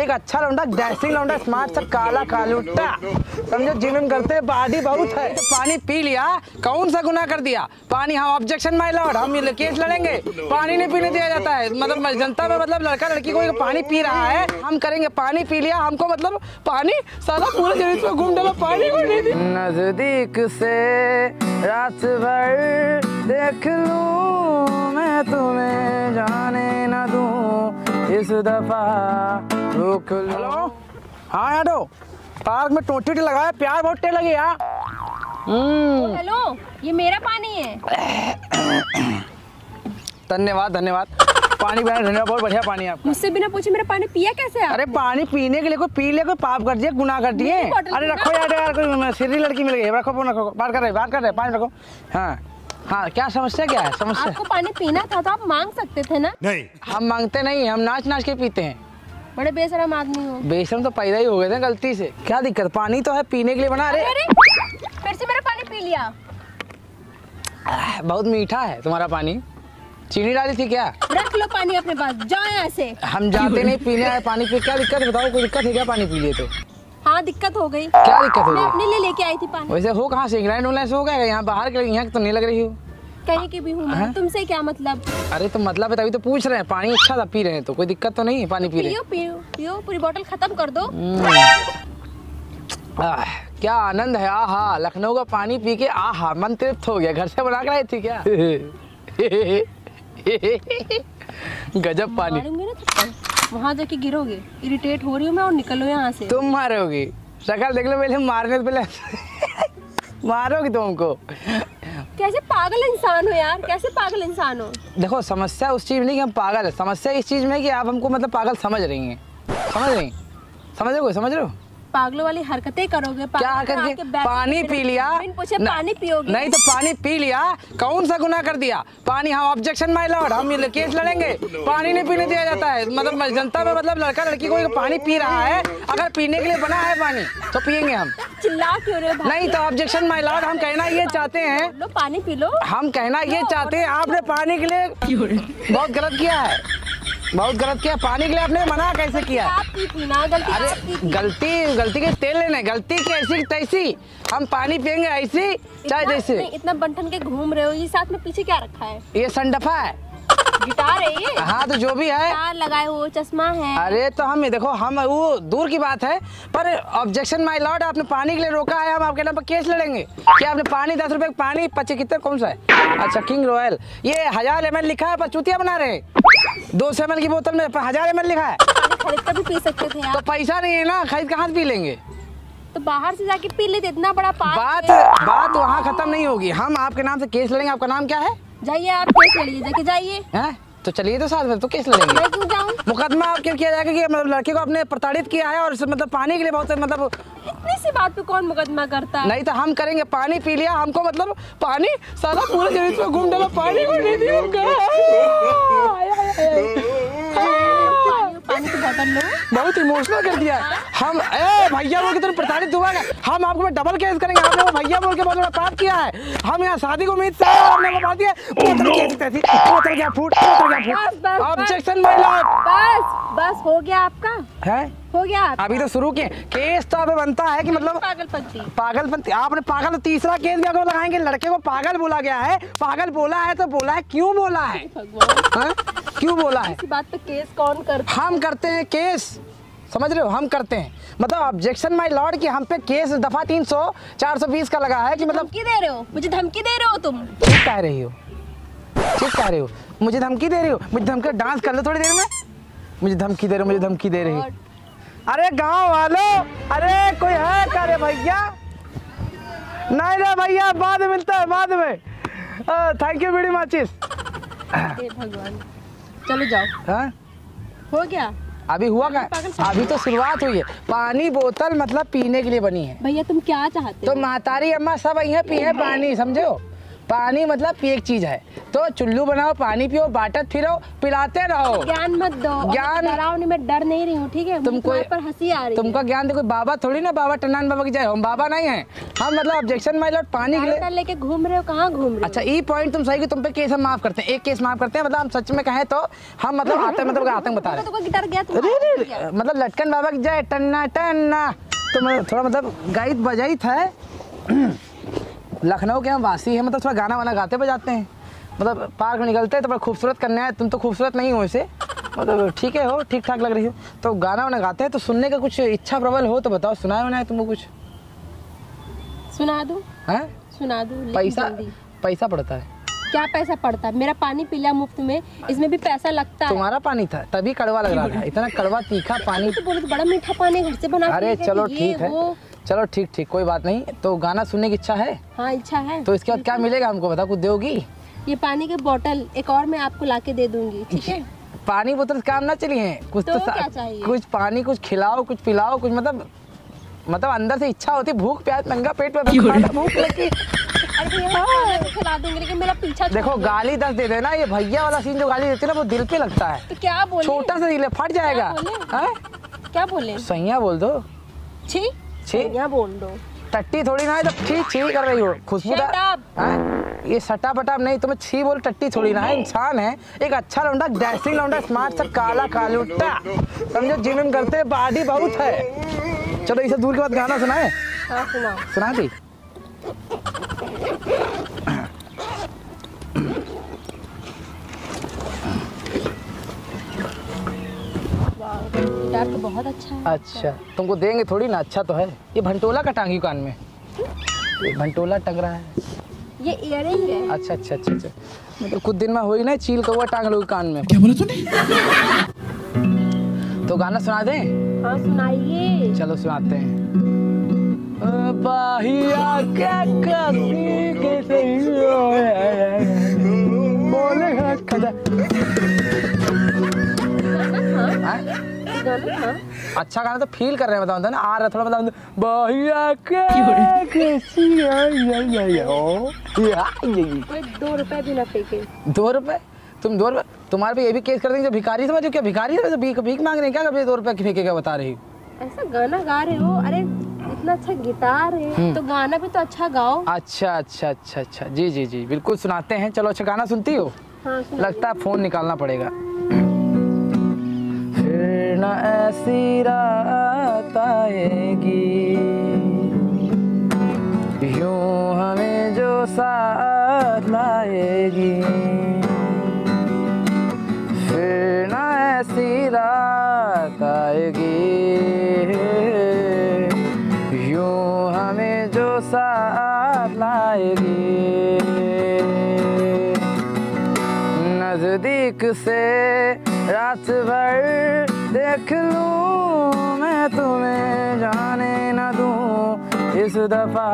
एक अच्छा लौंडा, डैशिंग लौंडा, स्मार्ट सा काला कालूटा, समझो जिम करते, बॉडी बहुत है। तो पानी पी लिया, कौन सा गुनाह कर दिया? पानी, हाँ ऑब्जेक्शन माय लॉर्ड, हम ये केस लड़ेंगे। पानी नहीं पीने दिया जाता है, मतलब जनता में, मतलब लड़का लड़की को पानी पी रहा है, हम करेंगे। पानी पी लिया, हमको मतलब पानी सारा पूरा शरीर में घूम डाला, पानी को नहीं दिया। नजदीक से रात भर देख लूं मैं तुम्हें, जाने ना दूं इस दफा रुक लो। हेलो, हाँ यारो, पार्क में टोटी लगाया, प्यार बहुत टे लगी यार। हेलो, ये मेरा पानी है। धन्यवाद धन्यवाद, पानी बिना धन्यवाद, बहुत बढ़िया पानी आपका। मुझसे बिना पूछे मेरा पानी पिया कैसे आप? अरे पानी पीने के लिए कोई पी ले, कोई पाप कर दिए, गुनाह कर दिए। अरे रखो यार, कोई सीधी लड़की मिल गई, रखो रखो, बात कर रहे, पानी रखो। हाँ हाँ, क्या समस्या क्या है? समस्या आपको पानी पीना था तो आप मांग सकते थे ना। नहीं, हम मांगते नहीं, हम नाच नाच के पीते हैं। बड़े बेशरम आदमी हो। बेशरम तो पैदा ही हो गए थे गलती से, क्या दिक्कत, पानी तो है पीने के लिए बना। अरे फिर से मेरा पानी पी लिया। बहुत मीठा है तुम्हारा पानी, चीनी डाली थी क्या? रख लो पानी अपने पास, जाओ यहाँ से। हम जाते नहीं, पीने आए पानी पे। क्या दिक्कत बताओ, कोई दिक्कत है क्या पानी पी लिए तो? हाँ दिक्कत हो गई। क्या दिक्कत हो गई? मैं अपने लिए लेके आई थी पानी। वैसे हो कहाँ से, इंग्लैंड उन्ग्लैंड हो गया? यहाँ बाहर के, यहाँ तो नहीं लग रही हो। कहीं की भी हूँ, तुमसे क्या मतलब? अरे तो मतलब है, तभी तो पूछ रहे हैं। पानी अच्छा था, पी रहे हैं तो कोई दिक्कत तो नहीं है? पानी पी रहे, पियो, पूरी बोतल खत्म कर दो। क्या आनंद है, आहा, लखनऊ का पानी पी के आहा मन तृप्त हो गया। घर से बना के लाई थी क्या? गजब पानी। वहाँ जाके गिरोगे, इरिटेट हो रही हूँ मैं, और निकलो यहाँ से। तुम मारोगी, शक्ल देख लो पहले, मारने पहले मारोगी तुमको। कैसे पागल इंसान हो यार, कैसे पागल इंसान हो। देखो समस्या उस चीज़ में नहीं कि हम पागल है, समस्या इस चीज़ में कि आप हमको मतलब पागल समझ रही हैं। समझ रहे हो? पागलों वाली हरकतें करोगे। क्या हरकत? पानी पी लिया, पूछे पानी पियोगे नहीं तो पानी पी लिया, कौन सा गुनाह कर दिया? पानी, हाँ ऑब्जेक्शन माय लॉर्ड, हम ये केस लड़ेंगे। पानी नहीं पीने दिया जाता है, मतलब जनता में, मतलब लड़का लड़की को पानी पी रहा है, अगर पीने के लिए बना है पानी तो पियेंगे हम। चिल्ला क्यों रहे हो? नहीं तो ऑब्जेक्शन माय लॉर्ड, हम कहना ये चाहते हैं, पानी पी लो। हम कहना ये चाहते हैं, आपने पानी के लिए बहुत गलत किया है, बहुत गलत किया। पानी के लिए आपने मना कैसे किया? गलती के तेल लेने, गलती कैसी तैसी, हम पानी पियेंगे ऐसी चाहे जैसे। इतना बंठन के घूम रहे हो, ये साथ में पीछे क्या रखा है? ये संडफा है, गिटार है ये। हाँ तो जो भी है, गिटार लगाए हो, चश्मा है। अरे तो हम देखो, हम वो दूर की बात है, पर ऑब्जेक्शन माय लॉर्ड, आपने पानी के लिए रोका है, हम आपके नाम पर केस लड़ेंगे कि आपने पानी 10 रुपए पानी 25 कितना कौन सा है? अच्छा किंग रॉयल, ये 1000 ml लिखा है, पर चूतिया बना रहे हैं। 200 ml की बोतल में 1000 ml लिखा है, खरीद कर भी पी सकते थे। तो पैसा नहीं है ना, खरीद कहाँ पी लेंगे? तो बाहर से जाके पी लेते, इतना बड़ा पार्क। बात वहाँ खत्म नहीं होगी, हम आपके नाम से केस लड़ेंगे। आपका नाम क्या है? जाइए आप केस लड़िए, जाके जाइए। हैं तो चलिए तो साथ में तो केस लड़ेंगे। मैं क्यों जाऊँ? मुकदमा आपके किया जाएगा कि मतलब लड़के को आपने प्रताड़ित किया है, और मतलब पानी के लिए बहुत मतलब। इतनी सी बात पे कौन मुकदमा करता है? नहीं तो हम करेंगे। पानी पी लिया, हमको मतलब पानी सारा पूरा शरीर में घूम डाला, पानी को नहीं दिया। पानी की बोतल लो, बहुत इमोशनल कर दिया हम। ए भैया बोल के तुम प्रताड़ित हुआ है, हम आपको में डबल केस करेंगे। आपने वो भैया बोल के बहुत बड़ा पाप किया है। हम यहाँ शादी को उम्मीद से हमने बता दिया, बोतल क्या फूट। ऑब्जेक्शन माय लॉर्ड, बस हो गया आपका है, हो गया आपका। अभी तो शुरू किए केस, तो अब बनता है कि मतलब पागलपंती। आपने पागल, तीसरा केस भी आपको लगाएंगे। लड़के को पागल बोला गया है, पागल बोला है तो बोला है, क्यों बोला है? क्यों बोला है? इस बात पे केस कौन करता है? हम करते हैं केस, समझ रहे हो, हम करते हैं। मतलब ऑब्जेक्शन माय लॉर्ड कि हम पे केस दफा 300, 420 का लगा है कि मतलब। धमकी दे रहे हो मुझे, धमकी दे रहे हो तुम। ठीक कह रही हो, ठीक कह रही हो, मुझे धमकी दे रही हो, मुझे धमकी। डांस कर लो थोड़ी देर में, मुझे धमकी दे रहे हो, मुझे धमकी दे रही हो। अरे गाँव वालों, अरे कोई है क्या? अरे भैया नहीं रे भैया, बाद में मिलता है, बाद में। Thank you very much. भगवान चलो जाओ। हाँ हो गया, अभी हुआ क्या? अभी तो शुरुआत हुई है। पानी बोतल मतलब पीने के लिए बनी है। भैया तुम क्या चाहते हो? तो मातारी अम्मा सब यही पिए पानी, समझे हो? पानी मतलब एक चीज है, तो चुल्लू बनाओ, पानी पियो, बांटत फिरो, पिलाते रहो। ज्ञान मत दो, ज्ञान डराओ नहीं, मैं डर नहीं रही हूँ, ठीक है। तुमको हंसी आ रही, तुमको ज्ञान दे कोई बाबा थोड़ी ना, बाबा टनान बाबा की जाए, हम बाबा नहीं है हम, मतलब ऑब्जेक्शन माय लॉर्ड। पानी लेके घूम रहे हो, कहाँ घूम रहे हो? अच्छा ये पॉइंट तुम सही कि तुम पे केस हम माफ करते हैं, एक केस माफ करते हैं, मतलब हम सच में कहें तो हम मतलब आतंक, मतलब आतंक बता रहे, मतलब लटकन बाबा की जाए टन्ना टन्ना, तो थोड़ा मतलब गायित बजाई था। लखनऊ के हम वासी हैं, मतलब थोड़ा गाना वाना गाते बजाते हैं, मतलब पार्क में निकलते हैं तो बड़ा खूबसूरत करना है। तुम तो खूबसूरत नहीं हो इसे, मतलब ठीक है हो, ठीक ठाक लग रही हो, तो गाना वाना गाते हैं। तो सुनने का कुछ इच्छा प्रबल हो तो बताओ, सुनाए होना है तुमको, कुछ सुना दूँ? हैं सुना दूँ? पैसा पैसा पड़ता है क्या? पैसा पड़ता है? मेरा पानी पीला मुफ्त में, इसमें भी पैसा लगता है। तुम्हारा पानी था तभी कड़वा लग रहा था, इतना कड़वा तीखा पानी। बड़ा मीठा पानी घर से बना। अरे चलो ठीक है, चलो ठीक ठीक कोई बात नहीं। तो गाना सुनने की इच्छा है? हाँ इच्छा है। तो इसके बाद क्या मिलेगा हमको बता, कुछ दोगी? ये पानी की बोतल एक और मैं आपको लाके दे दूंगी, ठीक है। पानी बोतल काम ना चलिए, कुछ तो क्या चाहिए? कुछ पानी, कुछ खिलाओ, कुछ पिलाओ, कुछ मतलब अंदर से इच्छा होती, भूख प्यास नंगा पेट में भूख लगी। खिला दूंगी लेकिन मेरा पीछा। देखो गाली 10 दे देना, ये भैया वाला सीन जो गाली देती है ना वो दिल पे लगता है। तो क्या बोले? छोटा सा दिल है, फट जाएगा। क्या बोले? सैया बोल दो, ठीक सैया बोल दो, टट्टी थोड़ी ना है। जब ठीक छी कर रही हो खुशबूदार, ये सटा बटाब नहीं, तुम्हें छी बोल, टट्टी थोड़ी ना है, इंसान है एक अच्छा लौंडा, डैशिंग लौंडा, स्मार्ट सा, काला कालूटा, समझो जिम विम करते हैं, बॉडी बहुत है। चलो इसे दूर के बाद गाना सुनाए? सुना दी। गिटार तो बहुत अच्छा है। अच्छा तुमको देंगे थोड़ी ना, अच्छा तो है। ये भंटोला का टांगी कान में, ये भंटोला टंग रहा है, ये इयररिंग है। अच्छा अच्छा अच्छा अच्छा, मतलब कुछ दिन में हो ही ना चील कौवा टांग लोगे कान में। क्या बोला तूने? तो गाना सुना दें? हाँ सुनाइए। चलो सुनाते हैं। बाहिया क्या कैसे बोले खजा। अच्छा गाना तो फील कर रहे हैं, बताओ ना आ रहा थोड़ा, बताओ बाहिया कैसे। 2 रुपए भी ना फेंके। 2 रुपए? तुम 2 रुपए तुम्हारे पे ये भी केस कर देंगे, भिखारी समझो। क्या भिखारी है? भीख मांग रहे हैं क्या? 2 रुपए फेंकेगा बता रही, ऐसा गाना गा रहे हो। अरे इतना अच्छा गिटार है तो गाना भी तो अच्छा गाओ। अच्छा अच्छा अच्छा अच्छा, जी जी जी बिल्कुल सुनाते हैं। चलो अच्छा गाना सुनती हो? हाँ, लगता है फोन निकालना पड़ेगा। फिर ना ऐसी रात आएगी यूं हमें जो साथ लाएगी, फिर ना ऐसी रात आएगी साथ लाएगी, नजदीक से रात भर देख लूं मैं तुम्हें, जाने न दूं इस दफा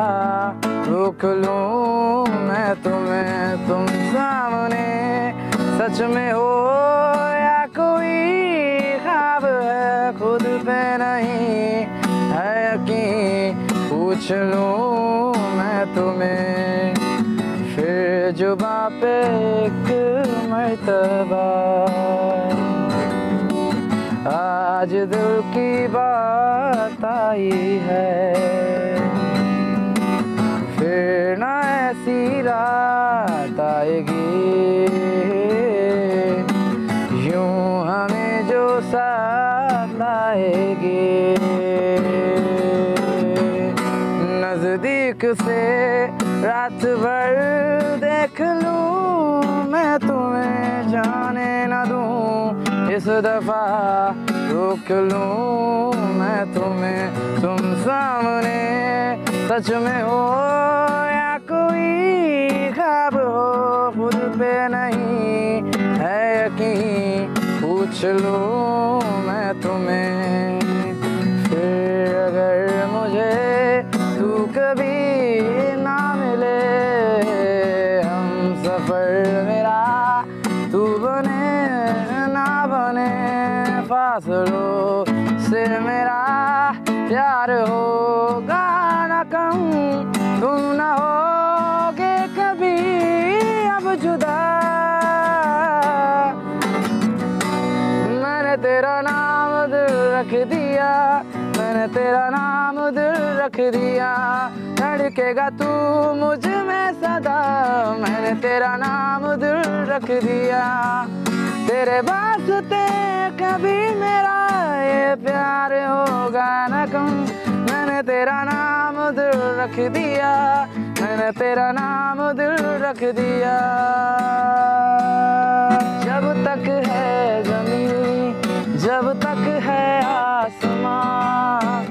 रोक लूं मैं तुम्हें, तुम सामने सच में हो या कोई ख्वाब है, खुद पे नहीं है यकीन, पूछ लूं मैं तुम्हें फिर जुबा पे एक मर्तबा, आज दिल की बात आई है, फिर ना ऐसी रात आएगी यूं हमें जो साथ लाएगी, नजदीक से रात भर देख लूं मैं तुम्हें, जाने न दूं इस दफा रोक लूं मैं तुम्हें, तुम सामने सच में हो या कोई ख्वाब हो, खुद पे नहीं है यकीन, पूछ लूं मैं तुम्हें फिर अगर मुझे कभी ना मिले, हम सफर मेरा तू बने ना बने, फासलों से मेरा प्यार होगा ना कम, तुम ना होगे कभी दिया, मैंने तेरा नाम दिल रख दिया। धड़केगा तू मुझ में सदा, मैंने तेरा नाम दिल रख दिया। तेरे वास्ते कभी मेरा ये प्यार होगा न कम, मैंने तेरा नाम दिल रख दिया, मैंने तेरा नाम दिल रख दिया। जब तक है जमीन, जब तक है आसमान,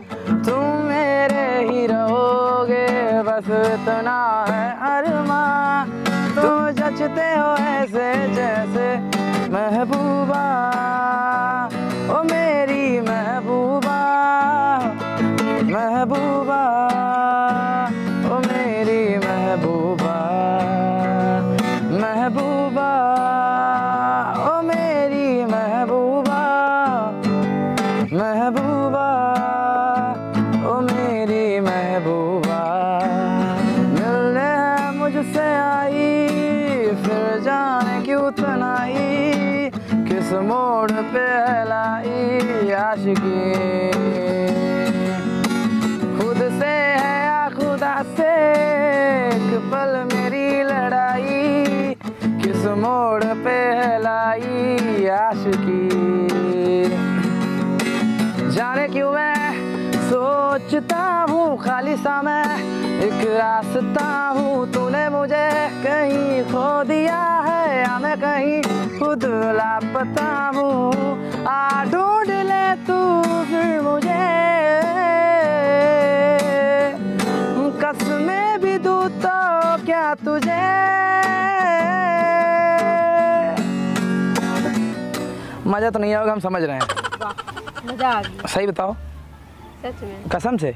तुम मेरे ही रहोगे, बस इतना है अरमान। तुम जचते हो ऐसे जैसे महबूबा, ओ मेरी महबूबा, महबूबा, ओ मेरी महबूबा, महबूबा, ओ मेरी महबूबा, महबूबा, ओ मेरी महबूबा। मिलने है मुझसे आई, फिर जाने क्यों तनाई, किस मोड़ पे लाई आशिकी। से एक पल मेरी लड़ाई, किस मोड़ पे लाई आशिकी। जाने क्यों मैं सोचता हूँ खाली सा, मैं एक रास्ता हूँ, तूने मुझे कहीं खो दिया है, या मैं कहीं खुद लापता हूँ। आ ढूंढ ले तू फिर मुझे, कसमें भी दूं तो क्या तुझे। मजा तो नहीं आएगा, हम समझ रहे हैं। मजा आ गया। सही बताओ, सच में, कसम से,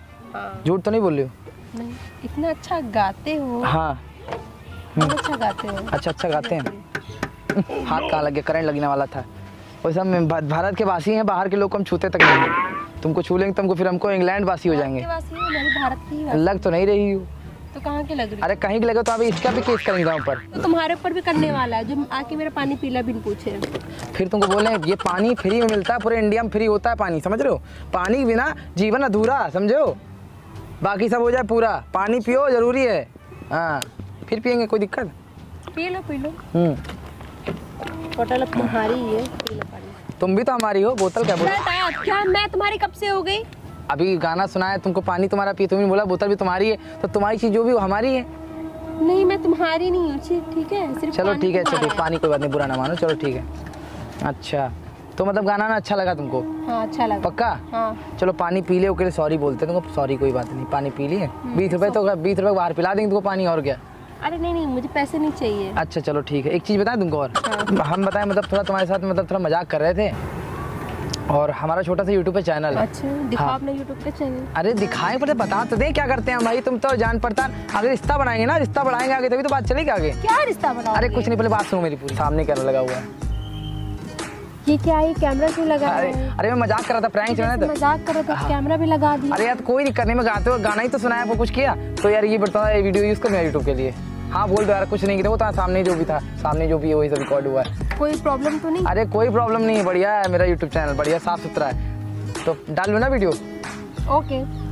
झूठ तो नहीं बोल रही हो। इतना अच्छा गाते हो। हाँ, अच्छा गाते हो। अच्छा अच्छा गाते हैं। हाथ कहाँ लग गया, करंट लगने वाला था। और सब भारत के वासी हैं, बाहर के लोग को हम छूते तक नहीं। तुमको छू लेंगे तुमको, फिर हमको इंग्लैंड वासी हो जाएंगे। भारत की लग तो नहीं रही हो। तो कहाँ के लग रही? अरे कहीं के लगे तो आप इसका भी केस करेंगे हम पर। तो तुम्हारे ऊपर भी करने वाला है, जो आके मेरा पानी पीला भी पूछे। फिर तुमको बोले ये पानी फ्री में मिलता है, पूरे इंडिया में फ्री होता है पानी, समझ रहे हो। पानी बिना जीवन अधूरा, समझो। बाकी सब हो जाए पूरा, पानी पियो, जरूरी है। हाँ, फिर पियेंगे, कोई दिक्कत। पी लो पी लो, बोतल तुम्हारी है, पी लो पानी। तुम भी तो हमारी हो, बोतल क्या बोलो। क्या मैं तुम्हारी कब से हो गई? अभी गाना सुनाया तुमको, पानी तुम्हारा पिए, तुमने बोला बोतल भी तुम्हारी है, तो तुम्हारी चीज जो भी हमारी है। नहीं, मैं तुम्हारी नहीं हूँ, ठीक है, सिर्फ। चलो ठीक है, चलो पानी, कोई बात नहीं, बुरा ना मानो, चलो ठीक है। अच्छा, तो मतलब गाना ना अच्छा लगा तुमको? हाँ, अच्छा लगा। पक्का? हाँ। चलो पानी पी ले, ओके, सॉरी बोलते तुमको, सॉरी कोई बात नहीं, पानी पी लिए। 20 रुपए तो, 20 रुपए बाहर पिला देंगे तुमको पानी, और क्या। अरे नहीं नहीं, मुझे पैसे नहीं चाहिए। अच्छा चलो ठीक है। एक चीज बताएं तुमको, और हम बताएं, मतलब थोड़ा तुम्हारे साथ मतलब थोड़ा मजाक कर रहे थे, और हमारा छोटा सा यूट्यूब पे चैनल है। अच्छा, दिखाओ अपना यूट्यूब पे चैनल। अरे दिखाएं, पहले बता तो दें क्या करते हैं भाई। तुम तो जान पड़तान, अगर रिश्ता बनाएंगे ना, रिश्ता बढ़ाएंगे आगे, तभी तो बात चलेगी आगे। क्या रिश्ता बनाओगे? अरे कुछ नहीं, पहले बात सुनो मेरी पूरी। सामने कैमरा लगा हुआ है, ये क्या है? कैमरा क्यों लगा है? अरे मैं मजाक कर रहा था, प्रैंक चल रहा था, मजाक कर रहा था, कैमरा भी लगा दिया। अरे यार कोई दिक्कत नहीं, मैं गाते हुए गाना ही तो सुनाया, कुछ किया तो यार ये बताओ, ये वीडियो यूज करूँ यूट्यूब के लिए। हाँ बोल दो यार, कुछ नहीं किया वो, तो सामने जो भी था, सामने जो भी है वही सब रिकॉर्ड हुआ है। कोई प्रॉब्लम तो नहीं? अरे कोई प्रॉब्लम नहीं है, बढ़िया है मेरा यूट्यूब चैनल, बढ़िया साफ सुथरा है। तो डाल लो ना वीडियो। ओके।